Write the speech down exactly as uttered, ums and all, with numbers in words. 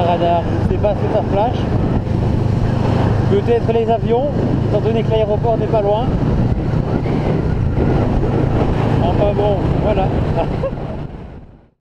un radar, je ne sais pas si ça flash. Peut-être les avions, étant donné que l'aéroport n'est pas loin. Enfin bon, voilà.